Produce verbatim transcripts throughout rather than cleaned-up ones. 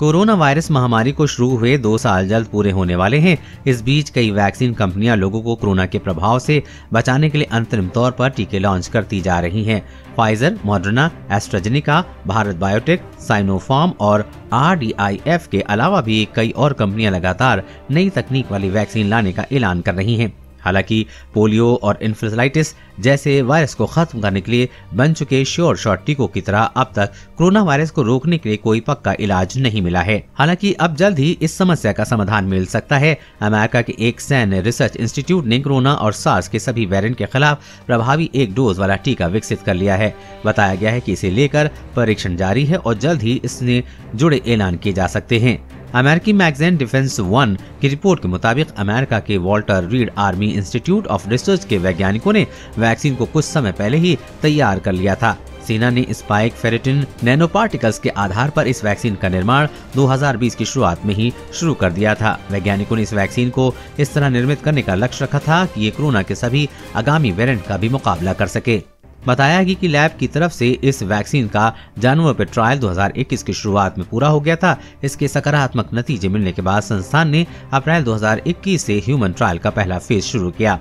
Corona virus महामारी को शुरू हुए दो साल जल्द पूरे होने वाले हैं। इस बीच कई वैक्सीन कंपनियां लोगों को कोरोना के प्रभाव से बचाने के लिए अंतरिम तौर पर टीके लॉन्च करती जा रही हैं। Pfizer, Moderna, AstraZeneca, Bharat biotech, Sinopharm और आर डी आई एफ के अलावा भी कई और कंपनियां लगातार नई तकनीक वाली वैक्सीन लाने का ऐलान कर रही हैं। हालांकि पोलियो और इन्फ्लुएंजाइटिस जैसे वायरस को खत्म करने के लिए बन चुके श्योर शॉट टीकों की तरह अब तक कोरोना वायरस को रोकने के लिए कोई पक्का इलाज नहीं मिला है। हालांकि अब जल्द ही इस समस्या का समाधान मिल सकता है। अमेरिका के एक सैन्य रिसर्च इंस्टीट्यूट ने कोरोना और सार्स के सभी वेरिएंट के खिलाफ प्रभावी एक डोज वाला टीका विकसित कर लिया है। बताया गया है कि इसे लेकर परीक्षण जारी है और जल्द ही इससे जुड़े ऐलान किए जा सकते हैं। अमेरिकी मैगजीन डिफेंस वन की रिपोर्ट के मुताबिक अमेरिका के Walter Reed army institute of research के वैज्ञानिकों ने वैक्सीन को कुछ समय पहले ही तैयार कर लिया था। सेना ने स्पाइक फेरेटिन नैनो पार्टिकल्स के आधार पर इस वैक्सीन का निर्माण दो हज़ार बीस की शुरुआत में ही शुरू कर दिया था। वैज्ञानिकों ने इस वैक्सीन को इस तरह निर्मित करने का लक्ष्य रखा था कि ये कोरोना के सभी आगामी वेरिएंट का भी मुकाबला कर सके। बताया कि लैब की तरफ से इस वैक्सीन का जानवरों पर ट्रायल दो हज़ार इक्कीस की शुरुआत में पूरा हो गया था। इसके सकारात्मक नतीजे मिलने के बाद संस्थान ने अप्रैल दो हज़ार इक्कीस से ह्यूमन ट्रायल का पहला फेज शुरू किया।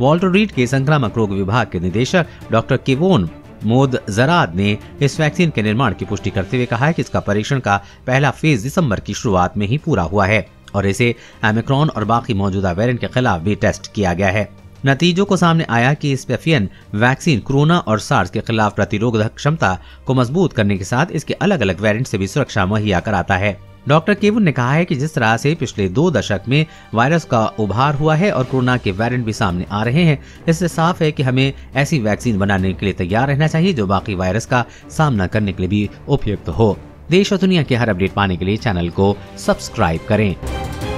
वॉल्टर रीड के संक्रामक रोग विभाग के निदेशक डॉक्टर केवोन मोदजरा ने इस वैक्सीन के निर्माण की पुष्टि करते हुए कहा है कि इसका परीक्षण का पहला फेज दिसंबर की शुरुआत में ही पूरा हुआ है और इसे ओमिक्रॉन और बाकी मौजूदा वेरिएंट के खिलाफ भी टेस्ट किया गया है। नतीजों को सामने आया कि स्पेफियन वैक्सीन कोरोना और सार्स के खिलाफ प्रतिरोधक क्षमता को मजबूत करने के साथ इसके अलग अलग वेरिएंट से भी सुरक्षा मुहैया कराता है। डॉक्टर केवन ने कहा है कि जिस तरह से पिछले दो दशक में वायरस का उभार हुआ है और कोरोना के वेरिएंट भी सामने आ रहे हैं, इससे साफ है कि हमें ऐसी वैक्सीन बनाने के लिए तैयार रहना चाहिए जो बाकी वायरस का सामना करने के लिए भी उपयुक्त हो। देश और दुनिया के हर अपडेट पाने के लिए चैनल को सब्सक्राइब करें।